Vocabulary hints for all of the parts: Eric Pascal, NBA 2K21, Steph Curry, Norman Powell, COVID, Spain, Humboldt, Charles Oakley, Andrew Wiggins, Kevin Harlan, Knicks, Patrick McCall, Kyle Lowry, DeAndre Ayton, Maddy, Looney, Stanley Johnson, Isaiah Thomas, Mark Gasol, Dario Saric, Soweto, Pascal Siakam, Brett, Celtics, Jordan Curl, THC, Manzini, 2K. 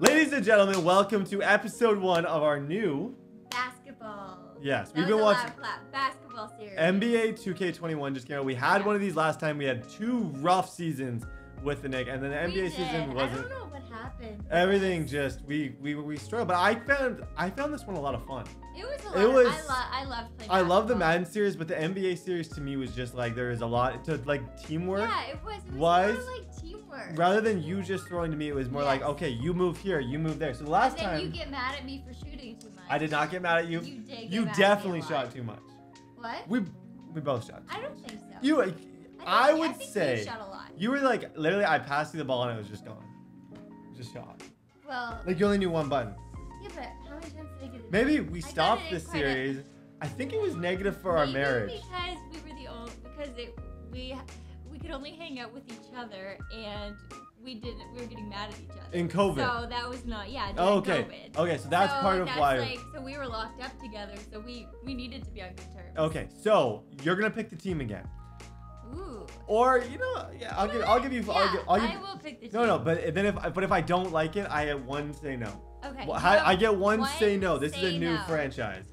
Ladies and gentlemen, welcome to episode 1 of our new basketball. Yes, we've been watching basketball series. NBA 2K21 just came out. We had one of these last time. We had 2 rough seasons with the Knicks, and then the NBA season wasn't. I don't know what happened. Everything just we struggled, but I found this one a lot of fun. It was a lot. I loved playing. I love the Madden series, but the NBA series to me was just like there is a lot to like teamwork. Yeah, it was. It was more like teamwork. Rather than you just throwing to me, it was more like okay, you move here, you move there. So the last time you get mad at me for shooting too much. I did not get mad at you. You did. You definitely shot too much. What? We both shot. I don't think so. You. I would say you were like literally I passed you the ball and it was just gone. Just shot. Well, like you only knew one button. Yeah, but how many times did I get it? Maybe we stopped the series. I think it was negative for our marriage. Because we were the old because we could only hang out with each other and we were getting mad at each other. In COVID. So that was not during COVID. Okay, so that's part of why so we were locked up together, so we needed to be on good terms. Okay, so you're gonna pick the team again. Ooh. Or you know, yeah, I'll give you. I will pick the team. No, but then if I don't like it, I get one say no. Okay. Well, I get one say no. This is a new franchise.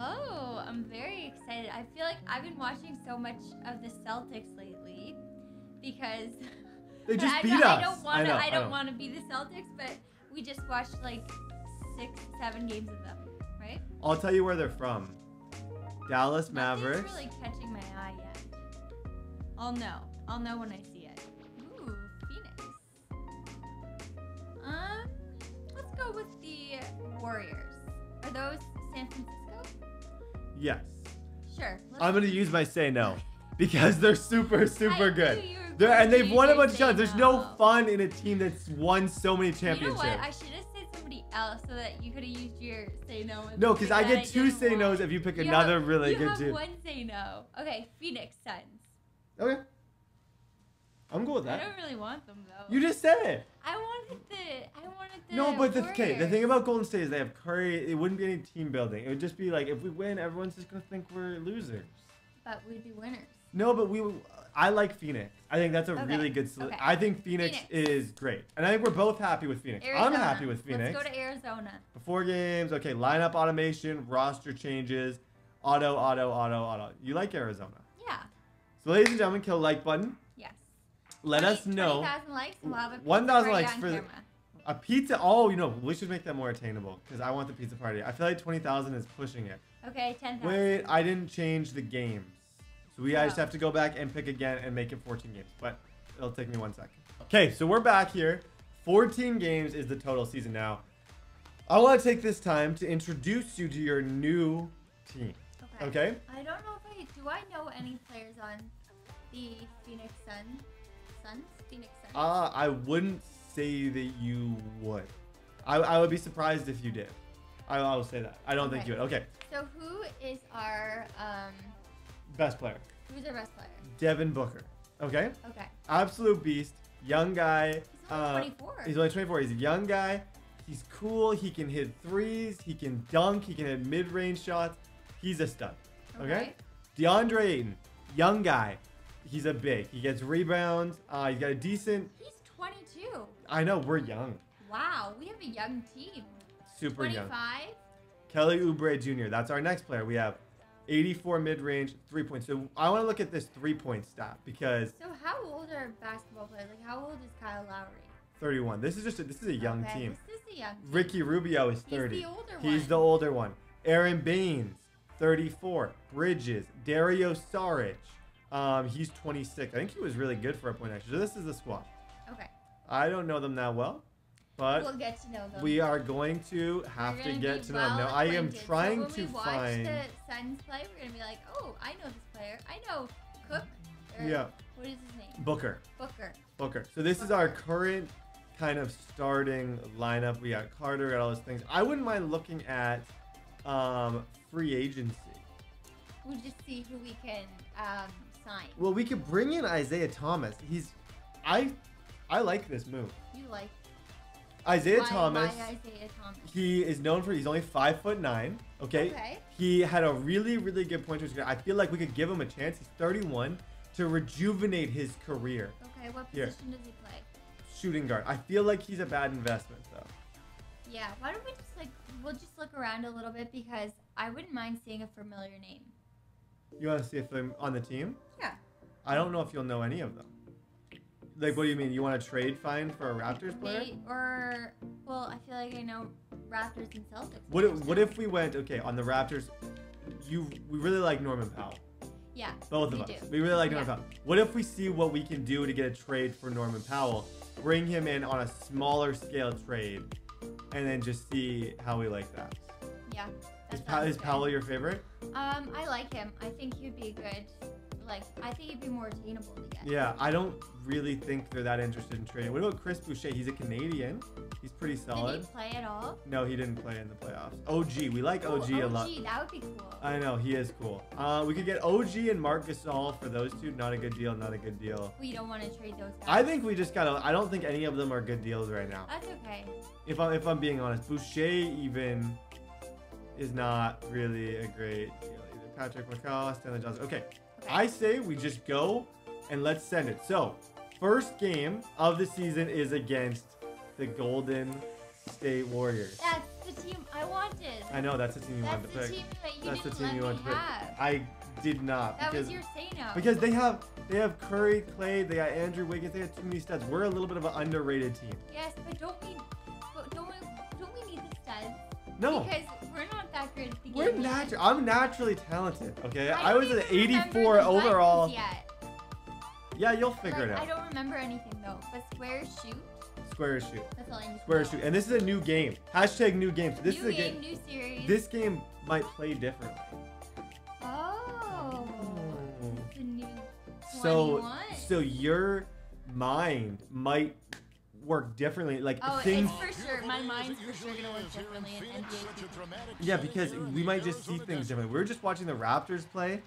Oh, I'm very excited. I feel like I've been watching so much of the Celtics lately because they just beat us. I don't want to be the Celtics, but we just watched like 6, 7 games of them, right? I'll tell you where they're from. Dallas Mavericks. Nothing's really catching my eye yet. I'll know. I'll know when I see it. Ooh, Phoenix. Let's go with the Warriors. Are those San Francisco? Yes. Sure. I'm gonna use my say no because they're super good. And they've won a bunch of times. There's no fun in a team that's won so many championships. You know what? I should have said somebody else so that you could have used your say no. No, because I get 2 say no's if you pick another really good team. You have 1 say no. Okay, Phoenix Suns. Okay. I'm cool with that. I don't really want them though. You just said it. I wanted the No, but the thing about Golden State is they have Curry. It wouldn't be any team building. It would just be like if we win, everyone's just gonna think we're losers. But we'd be winners. No, but I like Phoenix. I think that's a really good solution. Okay. I think Phoenix is great. And I think we're both happy with Phoenix. Arizona. I'm happy with Phoenix. Let's go to Arizona. Before games, okay, lineup automation, roster changes, auto. You like Arizona. So ladies and gentlemen, kill like button. Yes. Let us know. 20,000 likes and we'll have a pizza 1,000 likes for camera. A pizza. Oh, you know, we should make that more attainable because I want the pizza party. I feel like 20,000 is pushing it. Okay, 10,000. Wait, I didn't change the games. So I just have to go back and pick again and make it 14 games, but it'll take me 1 second. Okay, so we're back here. 14 games is the total season now. I want to take this time to introduce you to your new team. Okay. I don't know if I know any players on the Phoenix Suns? Phoenix Suns? I wouldn't say that you would. I would be surprised if you did. I will say that. I don't think you would. Okay. So who is our best player? Who's our best player? Devin Booker. Okay? Okay. Absolute beast. Young guy. He's only 24. He's only 24. He's a young guy. He's cool. He can hit threes. He can dunk. He can hit mid-range shots. He's a stud. Okay? DeAndre Ayton, young guy. He's a big. He gets rebounds. He's got a decent. He's 22. I know. We're young. Wow. We have a young team. Super 25? Young. 25. Kelly Oubre Jr. That's our next player. We have 84 mid-range, 3 points. So I want to look at this 3-point stat because. So how old are basketball players? Like how old is Kyle Lowry? 31. This is a young team. This is a young team. Ricky Rubio is 30. He's the older one. Aaron Baines. 34. Bridges. Dario Saric. He's 26. I think he was really good for a point actually. So this is the squad. Okay. I don't know them that well, but we'll get to know them. We are going to have to get to know them. Now I am trying to find. When we watch the Suns play, we're gonna be like, oh, I know this player. I know Cook. Yeah. What is his name? Booker. So this is our current kind of starting lineup. We got Carter. We got all those things. I wouldn't mind looking at. Free agency. We'll just see who we can sign. Well, we could bring in Isaiah Thomas. I like this move. You like Isaiah Thomas? Why Isaiah Thomas? He is known for. He's only 5'9". Okay. Okay. He had a really good point. I feel like we could give him a chance. He's 31 to rejuvenate his career. Okay. What position does he play? Shooting guard. I feel like he's a bad investment though. Yeah, why don't we just like, we'll just look around a little bit because I wouldn't mind seeing a familiar name. You want to see if they're on the team? Yeah. I don't know if you'll know any of them. Like, what do you mean? You want to trade fine for a Raptors player? Or, well, I feel like I know Raptors and Celtics. What if we went, okay, on the Raptors, we really like Norman Powell. Yeah, both of us. We really like Norman Powell. What if we see what we can do to get a trade for Norman Powell, bring him in on a smaller scale trade, and then just see how we like that? Yeah. Is Powell your favorite? I like him. I think he'd be good. Like, I think he'd be more attainable to get. Yeah, I don't really think they're that interested in trading. What about Chris Boucher? He's a Canadian. He's pretty solid. Did he play at all? No, he didn't play in the playoffs. OG. We like OG a lot. OG, that would be cool. I know, he is cool. We could get OG and Mark Gasol for those two. Not a good deal, not a good deal. We don't want to trade those guys. I think we just gotta, I don't think any of them are good deals right now. That's okay. If I'm being honest, Boucher even is not really a great deal either. Patrick McCall, Stanley Johnson. Okay. I say we just go and let's send it. So, first game of the season is against the Golden State Warriors. That's the team I wanted. I know, that's the team you wanted to pick. That's the team you wanted to pick. I did not. That was your say no. Because they have Curry, Klay, they got Andrew Wiggins, they have too many studs. We're a little bit of an underrated team. Yes, but don't we need the studs? No. Because we're not that great at the game. We're natural. I'm naturally talented. Okay, I was an 84 overall. Yeah, you'll figure it out. I don't remember anything though. But square shoot. Square shoot. That's all I need. Square shoot. And this is a new game. Hashtag new game. So this is a game. New series. This game might play differently. Oh. It's a new 21. So your mind might work differently, like things. It's for sure. My mind's for sure gonna work differently in NBA. Yeah, because we might just see things differently. We're just watching the Raptors play,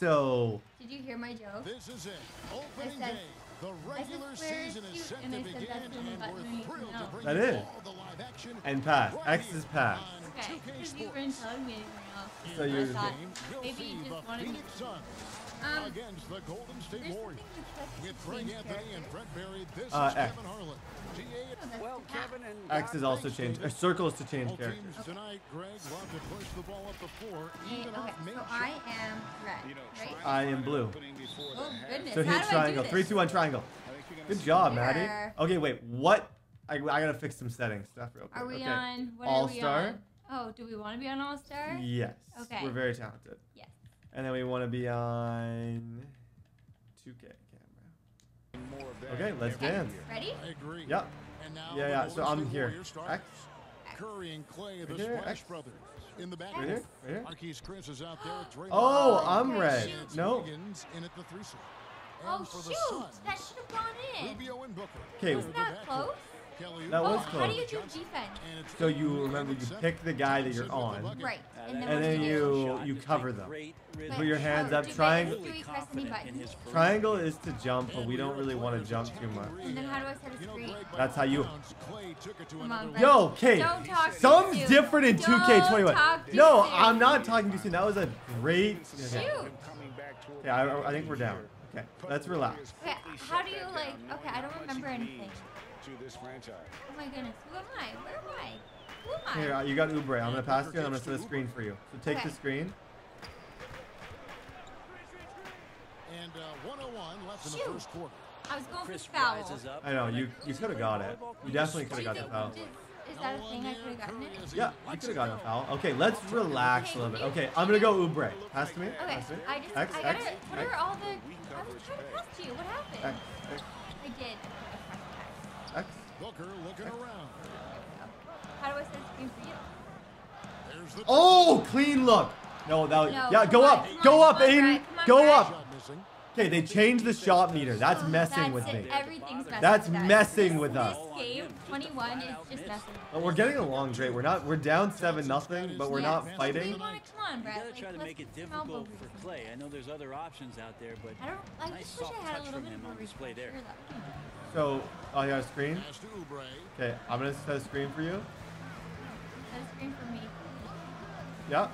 so. Did you hear my joke? This is it. Opening day. The regular season is set to begin, and we're thrilled to bring you all the live action. And pass. X is pass. Okay. Because you weren't telling me anything else. So you thought maybe you just wanted me. Against the Golden State Warriors with Frank Anthony and Brett Berry. This is Kevin Harlan. Well, Kevin and X is also changed. Circles to change characters. Tonight, Greg loved to push the ball up the floor. Okay, so I am red, right? I am blue. Oh, goodness. So hit triangle. 3, 2, 1, triangle. Good job, Maddie. Okay, wait. What? I gotta fix some settings stuff real quick. Are we on? All Star. Oh, do we want to be on All Star? Yes. Okay. We're very talented. Yes. And then we want to be on 2K camera. Okay, let's dance. Ready? I agree. Yep. Yeah. So I'm here. X. Curry and Klay, the Splash Brothers, in the back. Right here. Marquise Chris is out there. Oh, I'm red. No. Oh shoot! That should have gone in. Rubio and Booker. Okay. Wasn't that close? That was close. How do you do defense? So you remember, you pick the guy that you're on, right? And then you cover them. Put your hands up. Triangle is to jump, but we don't really want to jump too much. And then how do I set a screen? That's how you. Yo, Kate. Something's different in 2K21. No, I'm not talking too soon. That was a great. Shoot. Yeah, I think we're down. Okay, let's relax. Okay, how do you like? Okay, I don't remember anything. This franchise. Oh my goodness, who am I? Where am I? Who am I? Here, you got Oubre. I'm gonna pass you and I'm gonna set a screen for you. So take the screen. And 101 left in the first quarter. I was going for foul. I know, you could have got it. You definitely could have got the foul. Is that a thing? I could have gotten it? Yeah, I could have gotten a foul. Okay, let's relax a little bit. Okay, I'm gonna go Oubre. Pass to me. Okay, what are all the. I was trying to pass to you. What happened? I did. X. Booker looking around. How do I set a screen for you? Oh, clean look. No, that was, no, yeah, go up. Go up, Aiden. Go up. Okay, they changed the shot meter. That's messing with me. Everything's messing. That's messing with us. This game, 21, is just messing. But we're getting along great. We're down 7-0, but we're not fighting. We want to come on, Brad. Try to make it difficult for Klay. I know there's other options out there, but I just wish I had a little bit more display there. So, oh, you got a screen? Okay, I'm going to set a screen for you. Set a screen for me. Yep.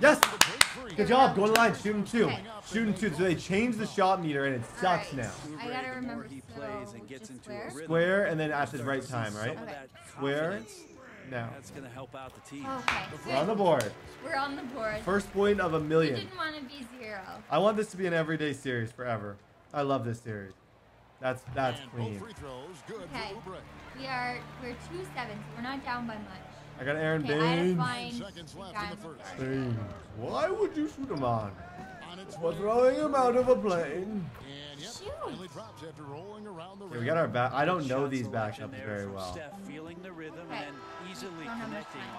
Yes! Good job, go to the line, shooting two. Okay. Shooting two, so they changed the shot meter and it sucks now. I got to remember, so just square. Square and then at the right time, right? Okay. where? Now. That's going to help out the team. Okay. We're on the board. We're on the board. First point of a million. You didn't want to be zero. I want this to be an everyday series forever. I love this series. That's clean. Okay. We're 2-7. We're not down by much. I got Aaron Baines. Why would you shoot him on? We're throwing him out of a plane. Shoot. Okay, we got our back. I don't know these backups very well.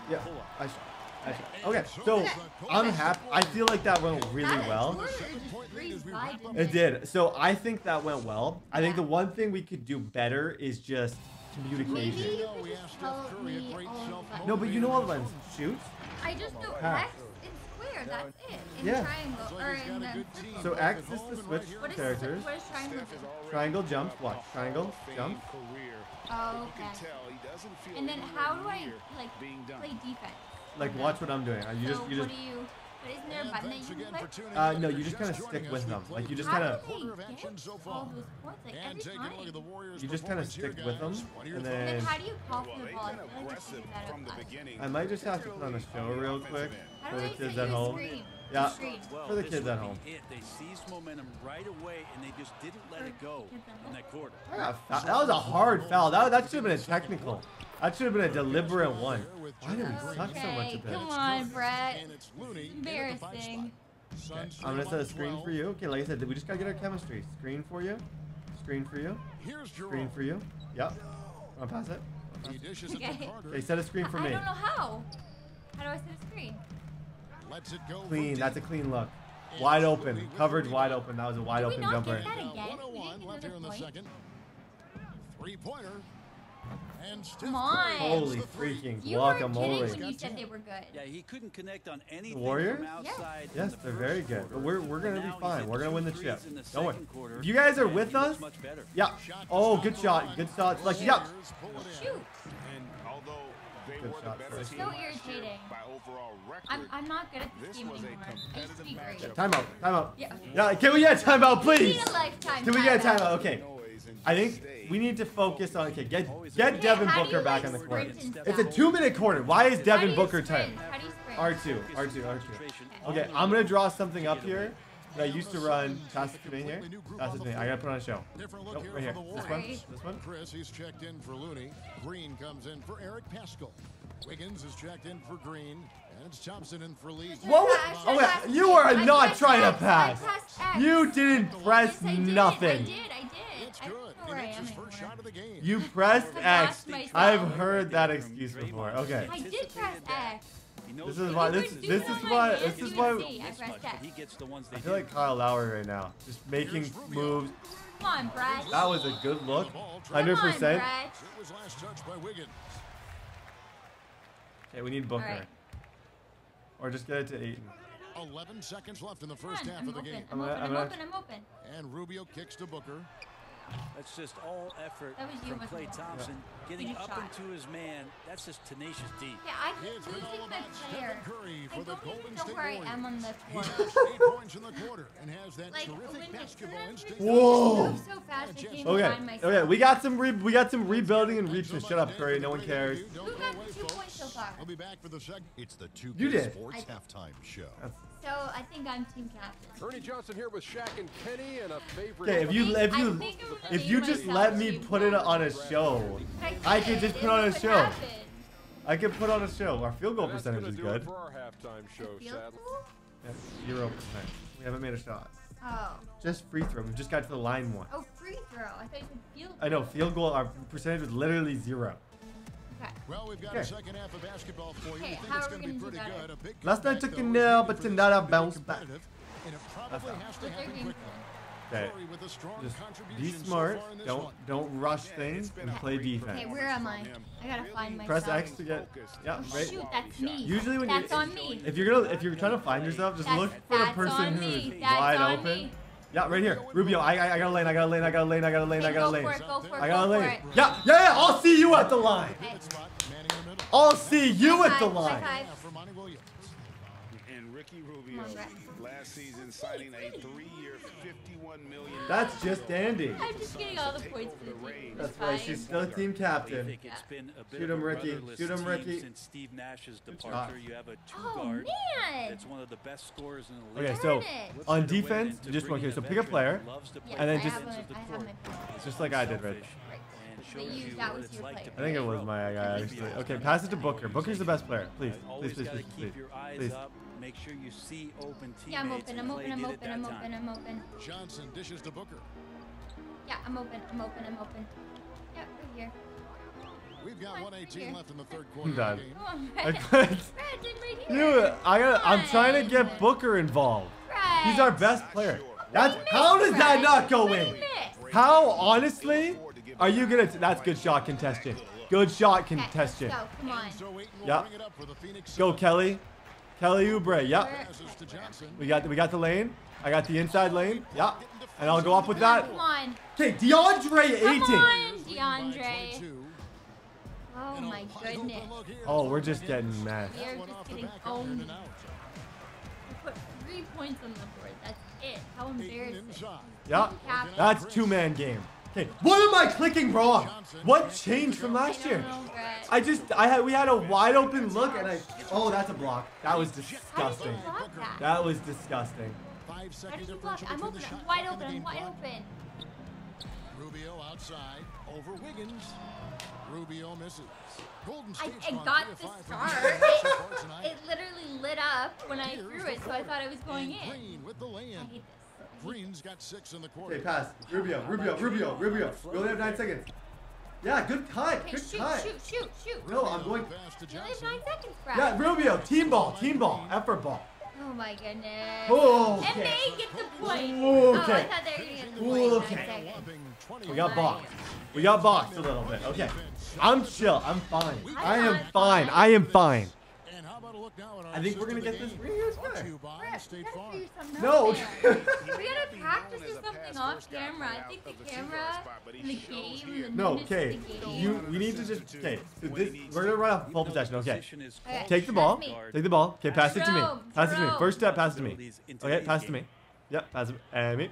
Yeah. Okay, so I'm happy. I feel like that went really well. It did. So I think that went well. I think the one thing we could do better is just communication. No, but you know all the ones. Shoot. I just know X and square. That's it. In triangle or in the. So X is the switch characters. What is triangle? Triangle jump. Watch. Triangle jump. Oh, okay. And then how do I like play defense? Like watch what I'm doing. But isn't there a button that you can click? No, you just kind of stick with them. Like you just kind of. You just kind of stick with them, and then. How do you call for the ball? I might just have to put on a show real quick for the kids at home. Yeah, for the kids at home. They seized momentum right away, and they just didn't let it go in that quarter. That was a hard foul. That should have been a technical. That should have been a deliberate one. Why did we suck so much at that? Come on, Brett. It's embarrassing. Okay, I'm going to set a screen for you. Okay, like I said, we just got to get our chemistry. Screen for you. Screen for you. Screen for you. Yep. I'll pass it. Okay. Okay, set a screen for me. I don't know how. How do I set a screen? Clean. That's a clean look. Wide open. Coverage wide open. That was a wide open jumper. Three-pointer. And come on. Holy freaking guacamole. When you said they were good. Yeah, he couldn't connect on anything from outside. Yes, they're very good. We're going to be fine. We're going to win the chip. Don't worry. If you guys are with us, yeah. Oh, good shot. Good shot. Like, yeah. Shoot. Good shot. It's so irritating. I'm not good at this game anymore. I used to be great. Yeah, timeout. Timeout. Yeah. Yeah. Can we get a timeout, please? We need a lifetime. Can we get a timeout? Okay. I think we need to focus on get Devin Booker back on the corner. It's a 2-minute corner. Why is Devin Booker tight? R2. Okay, I'm gonna draw something up here that I used to run. Pass it to me here. Pass it to me. I gotta put on a show. Nope, right here. This one. Chris, he's checked in for Looney. Green comes in for Eric Pascal. Wiggins is checked in for Green. And it's Thompson in for Lee. Oh, you are not trying to pass. You didn't press nothing. You pressed X. I've heard that excuse before. Okay. I did press X. This is why I feel like Kyle Lowry right now. Just making moves. Come on, Brad. That was a good look. 100%. Okay, we need Booker. Right. Or just get it to Ayton. 11 seconds left in the first half of the game. I'm open. And Rubio kicks to Booker. That's just all effort from Klay Thompson getting up into his man. That's just tenacious D. Yeah, I keep losing my player. I don't know where I am on the floor. Whoa! Okay, we got some rebuilding and reaches. Shut up, Curry. No one cares. Who got 2 points so far? I'll be back for the second. It's the 2K Sports halftime show. So I think I'm team captain. Ernie Johnson here with Shaq and Kenny and a favorite. Okay, if you just let me put it on a show, I could just put on a show. I could put on a show. Our field goal percentage is good. 0%. We haven't made a shot. Oh. Just free throw. We just got to the line one. Oh, free throw. I thought you said field goal. I know field goal. Our percentage was literally 0. Well, we've got a second half of basketball for you. Think it's going to be pretty good. Last night took a nail, but tonight I bounced back. Okay. Just be smart. Don't rush things and play defense. Okay, where am I? I gotta find myself. Press X to get. Yeah, right. Shoot, that's me. Usually when that's on me. If you're trying to find yourself, just look for the person who's wide open. Yeah, right here. Rubio, I got a lane. I got a lane. Yeah. I'll see you at the line. I'll see you at the line. and Ricky Rubio last season, signing a three-year $51 million. That's just dandy. I'm just getting all the points for the team. That's why she's still team captain. Shoot him, Ricky. Shoot him, Ricky. Since Steve Nash's departure, you have a two-guard. Oh man! It's one of the best scorers in the league. Okay, so on defense, you just want to pick a player, and then just like I did, Rich. I think it was my guy, actually. Okay, pass it to Booker. Booker's the best player. Please, please, please, please, please. Please. Make sure you see open teammates. Yeah, I'm open. Johnson dishes to Booker. Yeah, I'm open. Yeah, right here. We've got 1:18 left in the third quarter. I'm done. I'm trying to get Booker involved. He's our best player. How does that not go in? How, honestly? Are you gonna? That's good shot contestion. Good shot contestion. Okay, come on. Yep. Go Kelly. Kelly Oubre. Yep. We got the lane. I got the inside lane. Yep. And I'll go up with that. Come on. Okay, DeAndre Ayton. Come on, DeAndre. Oh my goodness. Oh, we're just getting mad. We are just getting owned. We put 3 points on the board. That's it. How embarrassing. Yep. That's two-man game. Okay, what am I clicking wrong? What changed from last year? We had a wide open look and oh, that's a block. That was disgusting. That was disgusting. I'm wide open. Rubio outside over Wiggins. Rubio misses. I got the star. It literally lit up when I threw it, so I thought it was going in. I hate this. Green's got 6 in the quarter. Okay, pass. Rubio. We only have 9 seconds. Yeah, good cut. Okay, shoot. No, I'm going. We only have 9 seconds, Brad. Yeah, Rubio. Team ball. Effort ball. Oh, my goodness. Oh, okay. And they get the point. Oh, okay. I thought they were going to get the point. Okay. We got boxed a little bit. Okay. I'm chill. I'm fine. I am fine. I think we're going to get this. No. We got to practice something off camera. I think the camera and the game. And no, okay. We need to just, okay. We're going to run off ball possession. Okay. Take the ball. Okay, pass it to me. First step, pass it to me. Okay, pass it to me. Yep, pass it to me.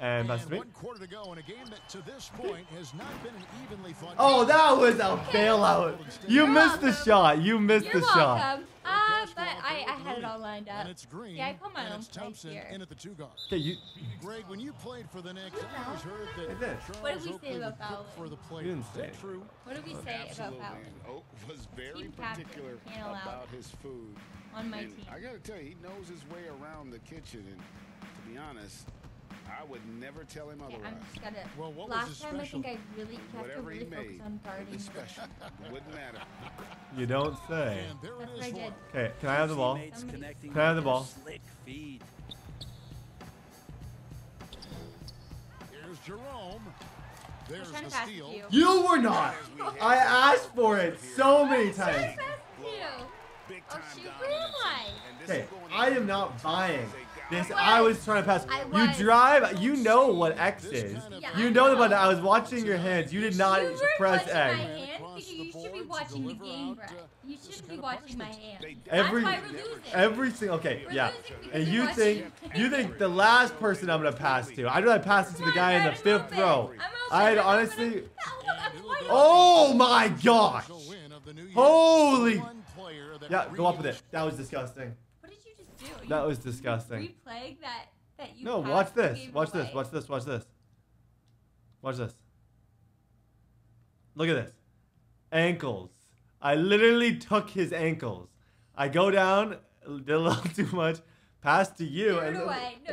And pass it to me. Oh, that was a bailout. You missed the shot. You're welcome. But I had it all lined up. Yeah, I call my own place here. Okay, Greg, when you played for the Knicks, I was heard that Charles Oakley was cooked for the play. What did we say about Fowler? Oak was very particular about his food. On my team. I gotta tell you, he knows his way around the kitchen, and to be honest, I would never tell him otherwise. I'm just gonna. Well, last time I think I really kept him really focused on guarding. Wouldn't matter. You don't say. That's what I did. Okay, can I have the ball? Can I have the ball? Here's Jerome. There's the steal. You were not. I asked for it so many times. Oh, she realized. Okay, I am not buying. This, I was trying to pass. You drive, you know what X is. Yeah, you know the button. I was watching your hands. You did not press X. You should be watching the game, bro. You should be watching my hands. Every single, okay, yeah. And you think the last person I'm gonna pass to. I'd rather pass it to the guy in the 5th row. I'd honestly. Oh my gosh! Holy. Yeah, go up with it. That was disgusting. That was disgusting. Replaying that you. No, watch this. Watch this. Look at this. Ankles. I literally took his ankles. I go down, did a little too much. Pass to you. And no,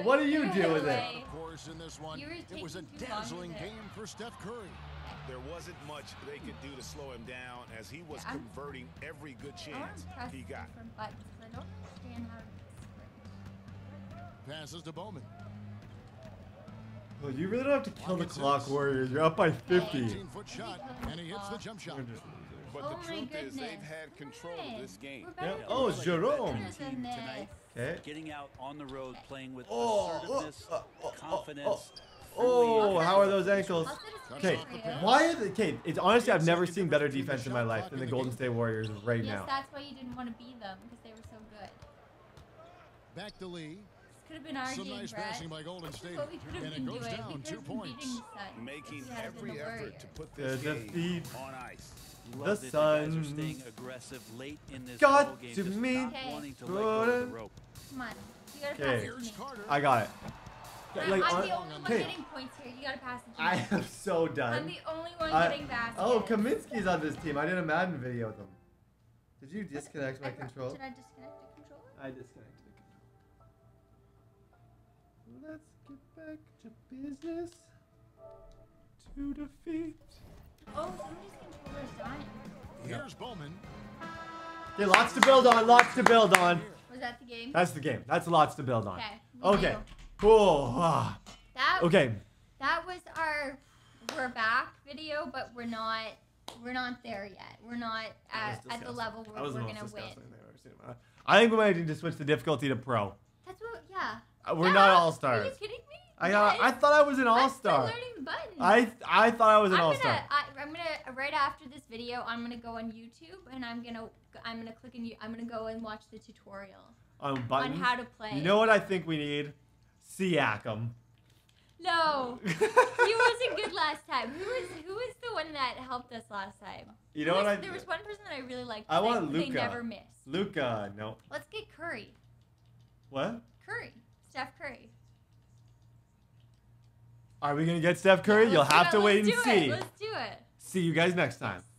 what do you do with it? Of course, in this one, it was a dazzling game for Steph Curry. There wasn't much they could do to slow him down as he was converting every good chance he got. Passes to Bowman. Oh, you really don't have to kill the clock, Warriors. You're up by 50. 18-foot shot, and he hits the jump shot. But the truth is, they've had control of this game. Yeah. Oh, Jerome. Okay. Getting out on the road, playing with assertiveness, confidence. Oh, how are those ankles? Okay, why are they? Okay, it's honestly I've never seen better defense in my life than the Golden State Warriors right now. Yes, that's why you didn't want to be them because they were so good. back to Lee. Could have been our game, nice Brad. Passing by Golden State, and it goes down 2 points. Making every effort to put this game on ice. The Suns are staying aggressive late in this ball game. Just not wanting to let go of the rope. Come on. Okay, I got it. Like, I'm the only one getting points here. You gotta pass the game. I am so done. I'm the only one getting baskets. Oh, Kaminsky's on this team. I did a Madden video with him. Did you disconnect my control? Did I disconnect the controller? I disconnected the controller. Let's get back to business. To defeat. Oh, somebody's controller's dying. Here's Bowman. Okay, lots to build on. Lots to build on. Was that the game? That's the game. That's lots to build on. Okay. Okay. Cool. Okay. That was our we're back video, but we're not there yet. We're not at the level where we're gonna win. I think we might need to switch the difficulty to pro. That's what. Yeah. We're not all stars. Are you kidding me? I thought I was an all star. I'm still learning the buttons. I thought I was an all star. I'm gonna right after this video, I'm gonna go on YouTube and I'm gonna click and I'm gonna go and watch the tutorial on buttons on how to play. You know what I think we need? Siakam. No, he wasn't good last time. Who was the one that helped us last time? You know what? There was one person that I really liked. I want Luka. They never miss. Luka, no. Let's get Curry. What? Curry, Steph Curry. Are we gonna get Steph Curry? You'll have to wait and see. Let's do it. See you guys next time.